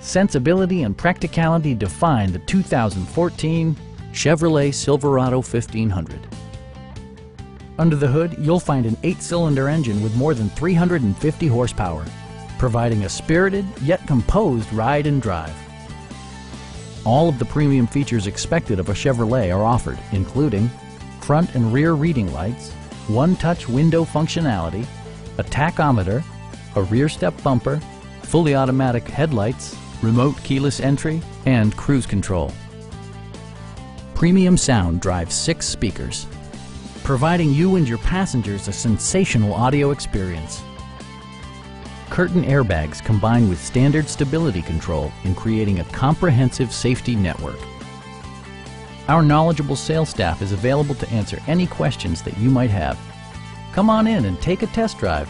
Sensibility and practicality define the 2014 Chevrolet Silverado 1500. Under the hood, you'll find an 8-cylinder engine with more than 350 horsepower, providing a spirited yet composed ride and drive. All of the premium features expected of a Chevrolet are offered, including front and rear reading lights, one-touch window functionality, a tachometer, a rear step bumper, fully automatic headlights, remote keyless entry, and cruise control. Premium sound drives 6 speakers, providing you and your passengers a sensational audio experience. Curtain airbags combine with standard stability control in creating a comprehensive safety network. Our knowledgeable sales staff is available to answer any questions that you might have. Come on in and take a test drive.